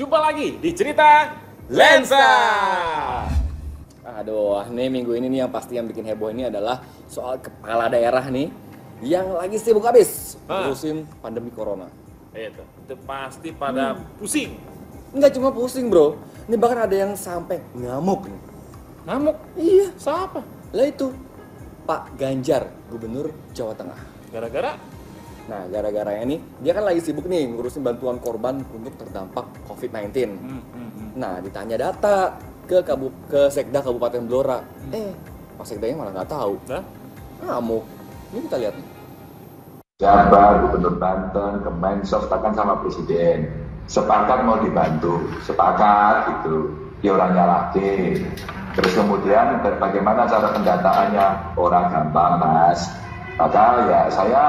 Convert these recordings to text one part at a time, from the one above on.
Jumpa lagi di Cerita Lensa. Aduh, nih minggu ini nih yang pasti yang bikin heboh ini adalah soal kepala daerah nih yang lagi sibuk habis ngurusin pandemi corona. Itu pasti pada pusing. Enggak cuma pusing, bro. Ini bahkan ada yang sampai ngamuk nih. Ngamuk? Iya, siapa? Lah itu Pak Ganjar, Gubernur Jawa Tengah. Gara-gara? Nah, gara-garanya nih, dia kan lagi sibuk nih ngurusin bantuan korban untuk terdampak COVID-19. Nah, ditanya data ke Sekda Kabupaten Blora. Pak Sekdanya malah nggak tahu. Ngamuk. Ini kita lihat nih. Jabar, Gubernur Banten, Kemensos, bahkan sama Presiden. Sepakat mau dibantu, sepakat gitu. Dia orangnya laki. Terus kemudian bagaimana cara pendataannya? Orang gampang, Mas. Maka ya saya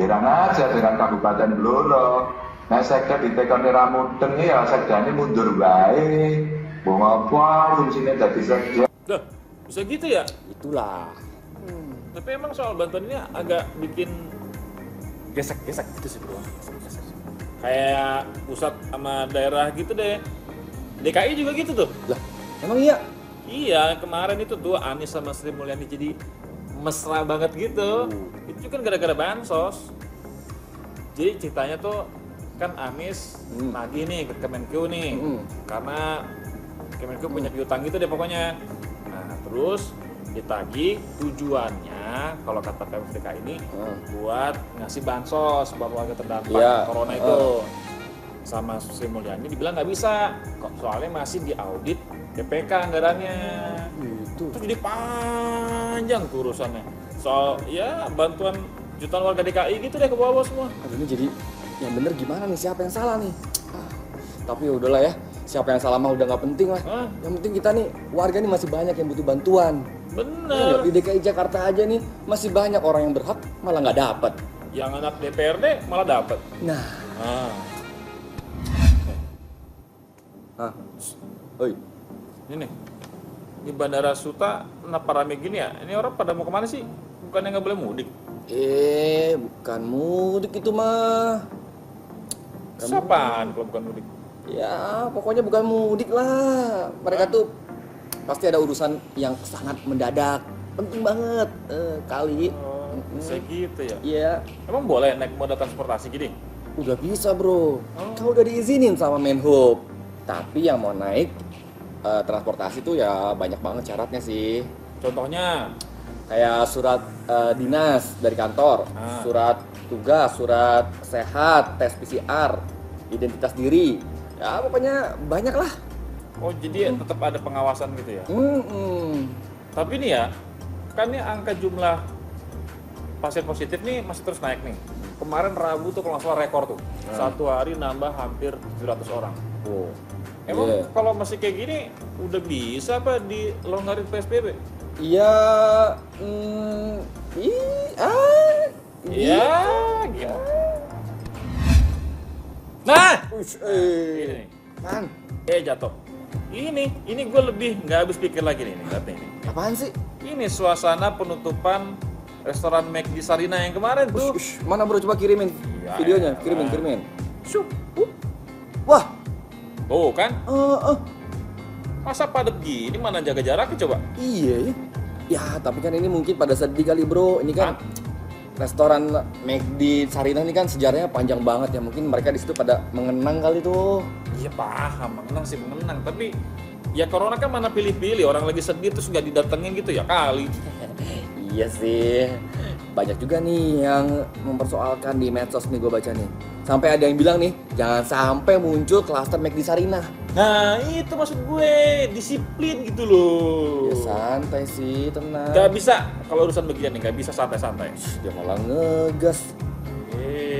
heran aja dengan Kabupaten Blora. Nah sekda di Tekone Ramudeng ya sekda ini mundur baik. Bung apa fungsinya jadi sekda? Loh, bisa gitu ya? Itulah. Tapi emang soal bantuan ini agak bikin gesek-gesek gitu sih, bro. Kayak pusat sama daerah gitu deh. DKI juga gitu tuh. Lah, emang iya? Iya, kemarin itu tuh Anies sama Sri Mulyani jadi mesra banget gitu. Itu kan gara-gara bansos. Jadi ceritanya tuh kan Anies nagih nih ke Kemenkeu nih, karena Kemenkeu punya piutang gitu deh pokoknya. Nah terus ditagih, tujuannya kalau kata Pemprov DKI ini buat ngasih bansos buat warga terdampak corona itu. Sama Sri Mulyani dibilang nggak bisa, kok soalnya masih diaudit BPK anggarannya. Itu jadi panjang tuh urusannya. Soal ya bantuan jutaan warga DKI gitu deh ke bawah semua. Aduh, ini jadi yang bener gimana nih, siapa yang salah nih? Tapi ya udahlah ya, siapa yang salah mah udah nggak penting lah. Yang penting kita nih warga nih masih banyak yang butuh bantuan. Bener. Di DKI Jakarta aja nih masih banyak orang yang berhak malah nggak dapat. Yang anak DPRD malah dapat. Nah. Oi. Ini nih. Di Bandara Soeta kenapa rame gini ya? Ini orang pada mau kemana sih? Bukannya nggak boleh mudik? Bukan mudik itu mah. Siapaan kalau bukan mudik? Ya, pokoknya bukan mudik lah. Mereka tuh pasti ada urusan yang sangat mendadak. Penting banget kali. Bisa gitu ya? Iya. Emang boleh naik moda transportasi gini? Udah bisa, bro. Kau udah diizinin sama Menhub. Tapi yang mau naik transportasi tuh ya banyak banget syaratnya sih. Contohnya kayak surat dinas dari kantor, surat tugas, surat sehat, tes PCR, identitas diri. Ya pokoknya banyak lah. Oh jadi tetap ada pengawasan gitu ya? Tapi nih ya, kan ini angka jumlah pasien positif nih masih terus naik nih. Kemarin Rabu tuh kalau nggak salah rekor tuh. Satu hari nambah hampir 700 orang. Oh. Emang kalau masih kayak gini udah bisa apa dilonggarin PSBB? Iya, gimana? Nah, ini, man, jatuh. Ini gue lebih nggak habis pikir lagi nih katanya. Apaan sih? Ini suasana penutupan restoran McD Sarinah yang kemarin tuh. Mana bro, coba kirimin videonya, kirimin. Wah. Oh kan? Masa padat gini, mana jaga jaraknya coba? Iya. Ya tapi kan ini mungkin pada sedih kali, bro. Ini kan restoran McD Sarinah ini kan sejarahnya panjang banget ya. Mungkin mereka di situ pada mengenang kali tuh. Iya paham, mengenang. Tapi ya corona kan mana pilih-pilih, orang lagi sedih terus nggak didatengin gitu ya kali. Iya sih. Banyak juga nih yang mempersoalkan di medsos nih gue baca nih. Sampai ada yang bilang nih, jangan sampai muncul klaster McD Sarinah. Nah itu maksud gue, disiplin gitu loh. Ya santai sih, tenang. Gak bisa, kalau urusan begini nih, gak bisa santai-santai. Dia malah ngegas.